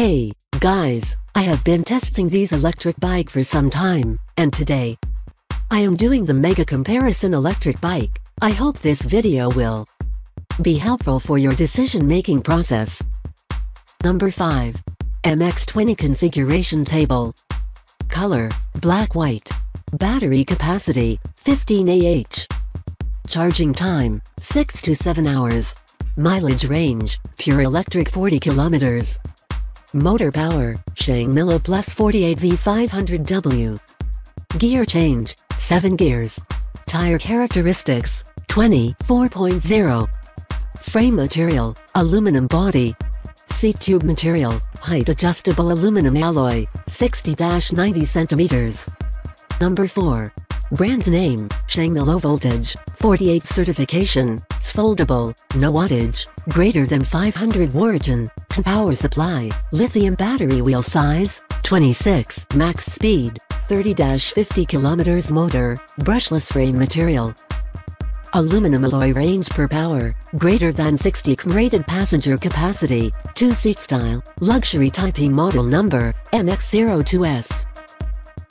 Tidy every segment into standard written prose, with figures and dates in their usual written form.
Hey guys, I have been testing these electric bike for some time, and today I am doing the mega comparison electric bike. I hope this video will be helpful for your decision making process. Number 5. MX20 configuration table. Color, black white. Battery capacity, 15 Ah. Charging time, 6 to 7 hours. Mileage range, pure electric 40 kilometers. Motor power, Shengmilo Plus 48V500W. Gear change, 7 gears. Tire characteristics, 24.0. Frame material, aluminum body. Seat tube material, height adjustable aluminum alloy, 60-90 centimeters. Number 4. Brand name, Shengmilo Voltage, 48 certification, it's foldable, no wattage, greater than 500 origin, power supply, lithium battery, wheel size, 26, max speed, 30-50 kilometers motor, brushless frame material. Aluminum alloy range per power, greater than 60 km. Rated passenger capacity, 2-seat style, luxury typing model number, MX02S.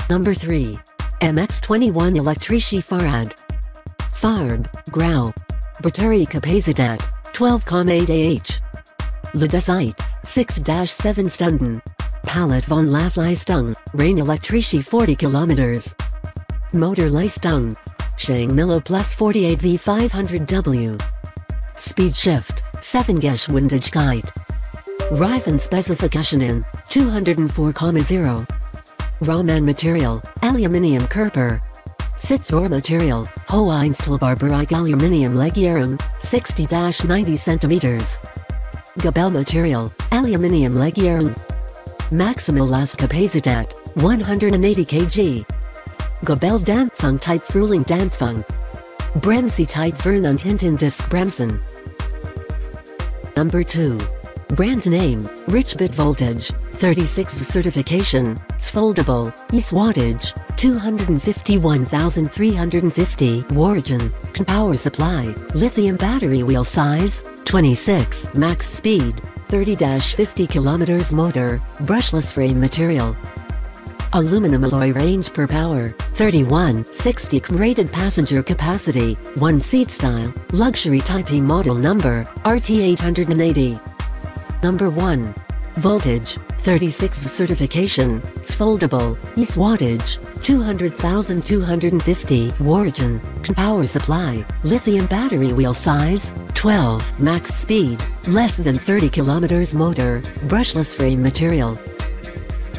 Number 3. MX21 Elektrische Fahrrad. Farb, grau. Battery capacitet, 12,8 Ah. Ladesite, 6-7 Stunden. Palette von Laufleistung, rein elektrische 40 km. Motorleistung, Shengmilo Plus 48V500W. Speed shift, 7 Geschwindigkeit. Reifen specificationen, 204,0. Rahmen material, aluminium Körper. Sitzrohr material, Hoheinstahlbereich aluminium Legieren, 60-90 cm. Gabel material, aluminium Legieren. Maximal Lastkapazitet, 180 kg. Gabeldampfung Typ Frühlingdampfung. Bremse Typ Vorn- und Hintendiskbremsen. Number 2. Brand name, Richbit Voltage, 36 certification, it's foldable, yes wattage, 251,350 origin, power supply, lithium battery, wheel size, 26, max speed, 30-50 km motor, brushless frame material. Aluminum alloy range per power, 31, 60 km. Rated passenger capacity, 1-seat style, luxury typing model number, RT880. Number 1. Voltage, 36 certification, it's foldable, yes wattage, 200,250 origin, power supply, lithium battery, wheel size, 12, max speed, less than 30 kilometers motor, brushless frame material.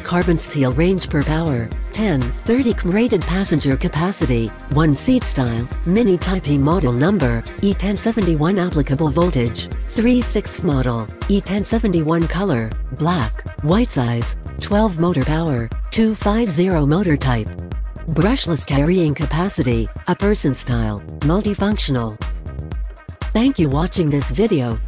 Carbon steel range per power, 10-30 km. Rated passenger capacity, 1-seat style, mini typing model number, e1071 applicable voltage, 3/6 model, e1071 color, black, white size, 12 motor power, 250 motor type. Brushless carrying capacity, a person style, multifunctional. Thank you watching this video.